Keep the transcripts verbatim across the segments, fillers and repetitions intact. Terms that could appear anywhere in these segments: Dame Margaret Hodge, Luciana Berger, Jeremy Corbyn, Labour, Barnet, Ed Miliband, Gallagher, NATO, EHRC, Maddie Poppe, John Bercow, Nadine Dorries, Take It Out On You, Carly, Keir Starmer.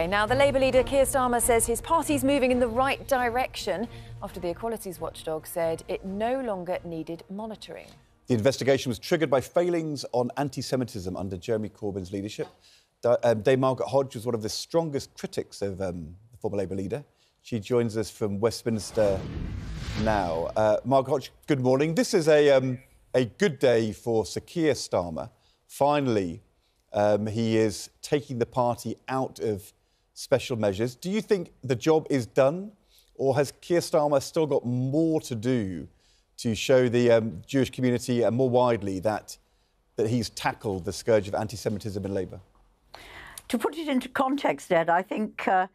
OK, now the Labour leader Keir Starmer says his party's moving in the right direction after the Equalities Watchdog said it no longer needed monitoring. The investigation was triggered by failings on anti-Semitism under Jeremy Corbyn's leadership. Da um, Dame Margaret Hodge was one of the strongest critics of um, the former Labour leader. She joins us from Westminster now. Uh, Margaret Hodge, good morning. This is a, um, a good day for Sir Keir Starmer. Finally, um, he is taking the party out of special measures. Do you think the job is done, or has Keir Starmer still got more to do to show the um, Jewish community and uh, more widely that, that he's tackled the scourge of anti-Semitism in Labour? To put it into context, Ed, I think uh,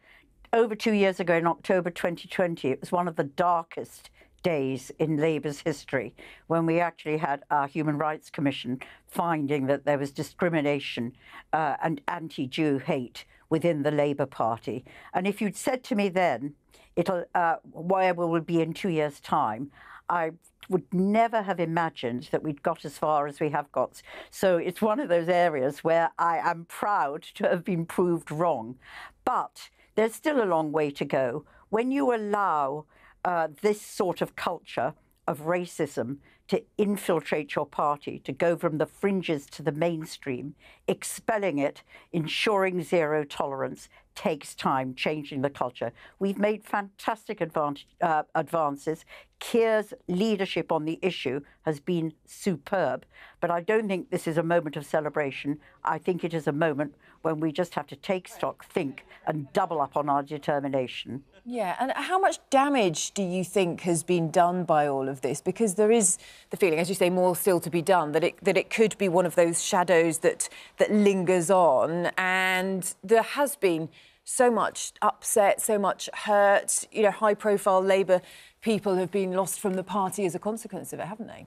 over two years ago, in October twenty twenty, it was one of the darkest days in Labour's history when we actually had our Human Rights Commission finding that there was discrimination uh, and anti-Jew hate within the Labour Party. And if you'd said to me then, it'll, uh, where will we be in two years' time, I would never have imagined that we'd got as far as we have got. So it's one of those areas where I am proud to have been proved wrong. But there's still a long way to go. When you allow uh, this sort of culture of racism to infiltrate your party, to go from the fringes to the mainstream, expelling it, ensuring zero tolerance, takes time, changing the culture. We've made fantastic advantage, uh, advances. Keir's leadership on the issue has been superb, but I don't think this is a moment of celebration. I think it is a moment when we just have to take stock, think, and double up on our determination. Yeah, and how much damage do you think has been done by all of this? Because there is the feeling, as you say, more still to be done, that it, that it could be one of those shadows that, that lingers on, and there has been so much upset, so much hurt. You know, high-profile Labour people have been lost from the party as a consequence of it, haven't they?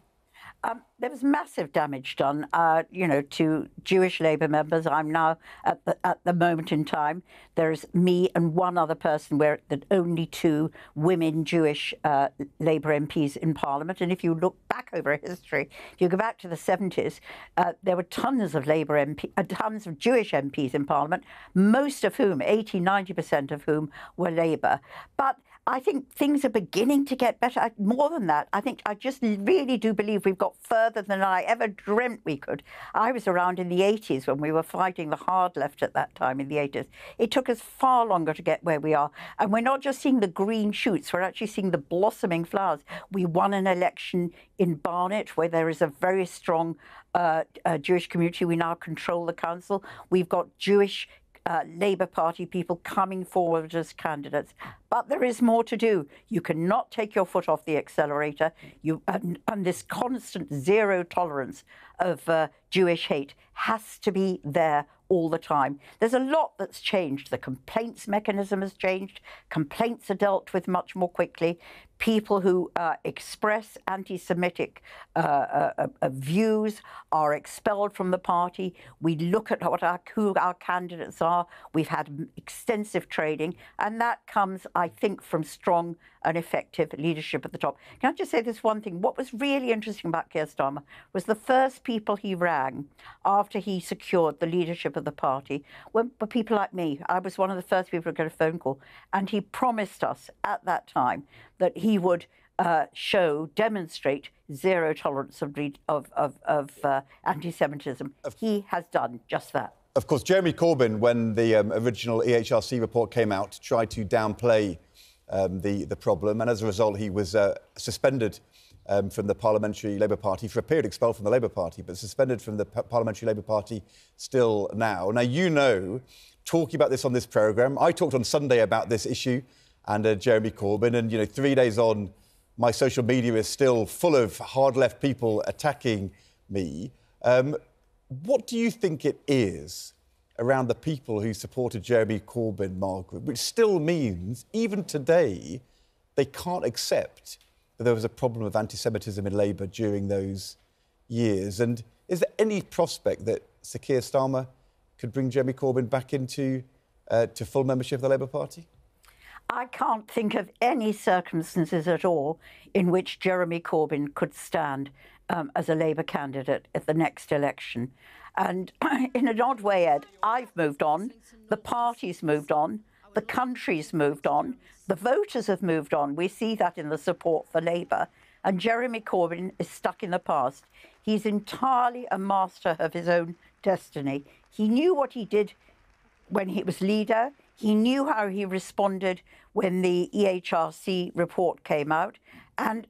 Um, there was massive damage done, uh, you know, to Jewish Labour members. I'm now, at the, at the moment in time, there is me and one other person. We're the only two women Jewish uh, Labour M Ps in Parliament. And if you look back over history, if you go back to the seventies, uh, there were tons of Labour M P, uh, tons of Jewish M Ps in Parliament, most of whom, eighty, ninety percent of whom, were Labour. But I think things are beginning to get better. More than that, I think I just really do believe we've got further than I ever dreamt we could. I was around in the eighties when we were fighting the hard left at that time in the eighties. It took us far longer to get where we are. And we're not just seeing the green shoots, we're actually seeing the blossoming flowers. We won an election in Barnet where there is a very strong uh, uh, Jewish community. We now control the council. We've got Jewish Uh, Labour Party people coming forward as candidates. But there is more to do. You cannot take your foot off the accelerator. You, and, and this constant zero tolerance of uh, Jewish hate has to be there all the time. There's a lot that's changed. The complaints mechanism has changed. Complaints are dealt with much more quickly. People who uh, express anti-Semitic uh, uh, uh, views are expelled from the party. We look at what our, who our candidates are. We've had extensive training, and that comes, I think, from strong and effective leadership at the top. Can I just say this one thing? What was really interesting about Keir Starmer was the first people he rang after he secured the leadership of the party were people like me. I was one of the first people to get a phone call, and he promised us at that time that he would uh, show, demonstrate zero tolerance of, of, of, of uh, anti-Semitism. He has done just that. Of course, Jeremy Corbyn, when the um, original E H R C report came out, tried to downplay um, the, the problem, and as a result, he was uh, suspended Um, from the Parliamentary Labour Party, for a period expelled from the Labour Party, but suspended from the P Parliamentary Labour Party still now. Now, you know, talking about this on this programme, I talked on Sunday about this issue and uh, Jeremy Corbyn, and, you know, three days on, my social media is still full of hard-left people attacking me. Um, what do you think it is around the people who supported Jeremy Corbyn, Margaret, which still means, even today, they can't accept there was a problem of anti-Semitism in Labour during those years? And is there any prospect that Sir Keir Starmer could bring Jeremy Corbyn back into uh, to full membership of the Labour Party? I can't think of any circumstances at all in which Jeremy Corbyn could stand um, as a Labour candidate at the next election. And in an odd way, Ed, I've moved on, the party's moved on, the country's moved on, the voters have moved on. We see that in the support for Labour. And Jeremy Corbyn is stuck in the past. He's entirely a master of his own destiny. He knew what he did when he was leader. He knew how he responded when the E H R C report came out. And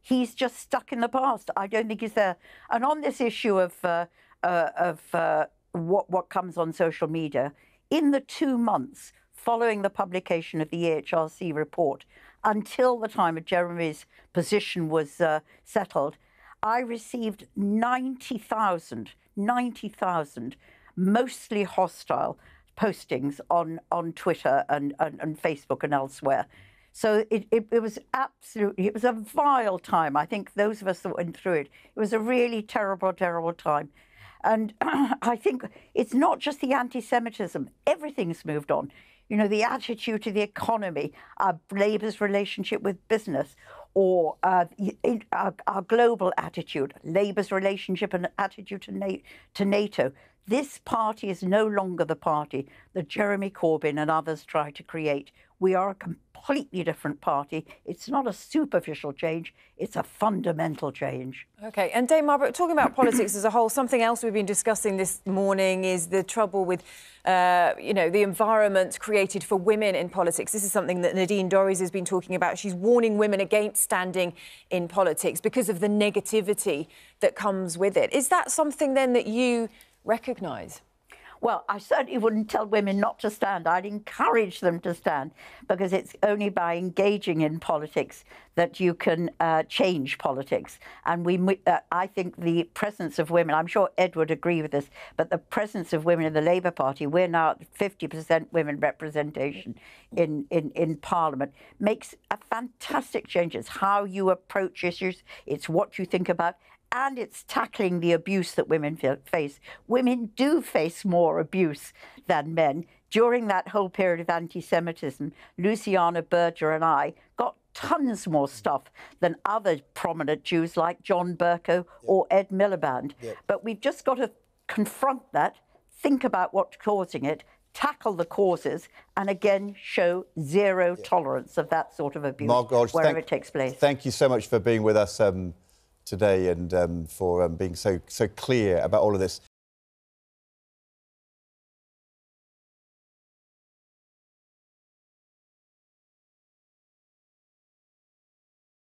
he's just stuck in the past. I don't think he's there. And on this issue of, uh, uh, of uh, what, what comes on social media, in the two months following the publication of the E H R C report, until the time of Jeremy's position was uh, settled, I received ninety thousand, ninety thousand mostly hostile postings on, on Twitter and, and, and Facebook and elsewhere. So it, it, it was absolutely, it was a vile time. I think those of us that went through it, it was a really terrible, terrible time. And I think it's not just the anti-Semitism. Everything's moved on. You know, the attitude to the economy, our Labour's relationship with business, or uh, our, our global attitude, Labour's relationship and attitude to, Na to NATO. This party is no longer the party that Jeremy Corbyn and others try to create. We are a completely different party. It's not a superficial change, it's a fundamental change. OK, and Dame Margaret, talking about politics as a whole, something else we've been discussing this morning is the trouble with, uh, you know, the environment created for women in politics. This is something that Nadine Dorries has been talking about. She's warning women against standing in politics because of the negativity that comes with it. Is that something, then, that you recognise? Well, I certainly wouldn't tell women not to stand. I'd encourage them to stand, because it's only by engaging in politics that you can uh, change politics. And we, uh, I think the presence of women, I'm sure Ed would agree with this, but the presence of women in the Labour Party, we're now at fifty percent women representation in, in, in Parliament, makes a fantastic change. It's how you approach issues, it's what you think about, and it's tackling the abuse that women face. Women do face more abuse than men. During that whole period of anti-Semitism, Luciana Berger and I got tons more stuff than other prominent Jews like John Bercow, yep, or Ed Miliband. Yep. But we've just got to confront that, think about what's causing it, tackle the causes, and again show zero yep. tolerance of that sort of abuse Margaret, wherever thank, it takes place. Thank you so much for being with us Um... today and um, for um, being so so clear about all of this.